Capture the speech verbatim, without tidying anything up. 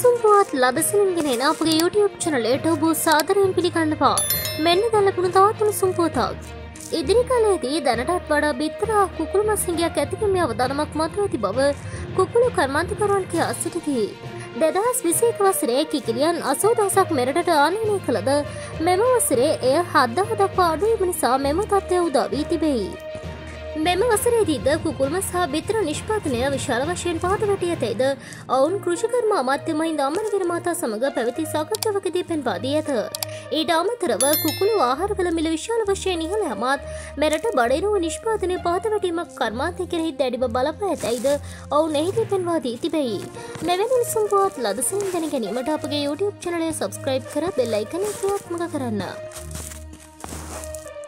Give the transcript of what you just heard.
සම්පූර්ණවත් ලබසනින් ගෙන එන අපගේ YouTube channel එකට ඔබ සාදරයෙන් පිළිගන්නවා. මෙන්න දැලපුණු තවත් උණුසුම් පොතක්. ඉදිරි කාලයේදී දැනටත් වඩා බිත්තර කුකුළු මස් හිඟයක් ඇතිවීමේ අවධානමක් මතුව ඇති බව කුකුළු කර්මාන්තකරුවන් කියා සිටිති. දෙදහස් විසිඑක වසරේ කිකිළියන් අසූ දහසක් මෙරටට ආනයනය කළද මෙම වසරේ එය හත්දාහ දක්වා අඩු වීම නිසා මෙම තත්ත්වය උදා වී තිබෙයි. මෙම වසරේදීද කුකුල්ම සහ බිත්තර නිෂ්පාදනය විශාල වශයෙන් පහත වැටී ඇතැයිද ඔවුන් කෘෂිකර්ම අමාත්‍යමහින්ද අමරවීර මහතා සමග පැවති සාකච්ඡාවකදී පෙන්වා දී ඇත. ඊට අමතරව කුකුළු ආහාරවල මිල විශාල වශයෙන් ඉහළ යමත් මෙරට බඩේරුව නිෂ්පාදනය පහත වැටීමක් කර්මාන්තය කෙරෙහි දැඩිව බලපා ඇතැයිද ඔවුන් එහිදී පෙන්වා දී තිබෙයි. මෙවැනි උණුසුම් පොත් ලබසින් දැන ගැනීමට අපගේ YouTube channel එක subscribe කර bell icon එක ක්‍රියාත්මක කරන්න.